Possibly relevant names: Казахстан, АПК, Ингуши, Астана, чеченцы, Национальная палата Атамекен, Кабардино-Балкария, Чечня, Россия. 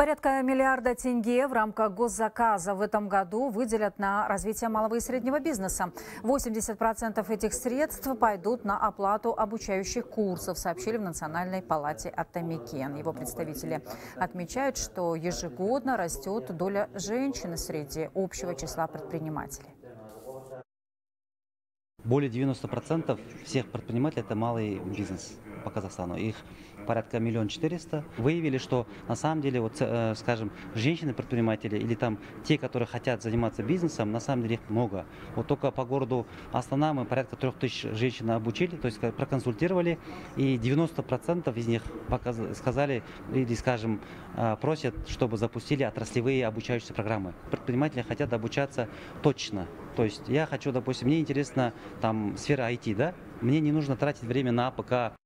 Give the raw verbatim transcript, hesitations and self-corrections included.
Порядка миллиарда тенге в рамках госзаказа в этом году выделят на развитие малого и среднего бизнеса. восемьдесят процентов этих средств пойдут на оплату обучающих курсов, сообщили в Национальной палате Атамекен. Его представители отмечают, что ежегодно растет доля женщин среди общего числа предпринимателей. Более девяноста процентов всех предпринимателей – это малый бизнес по Казахстану. Их порядка миллион четыреста. Выявили, что на самом деле, вот, скажем, женщины-предприниматели или там те, которые хотят заниматься бизнесом, на самом деле их много. Вот только по городу Астана мы порядка трех тысяч женщин обучили, то есть проконсультировали, и девяносто процентов из них сказали или, скажем, просят, чтобы запустили отраслевые обучающиеся программы. Предприниматели хотят обучаться точно. То есть я хочу, допустим, мне интересно там сфера ай ти, да? Мне не нужно тратить время на а пэ ка.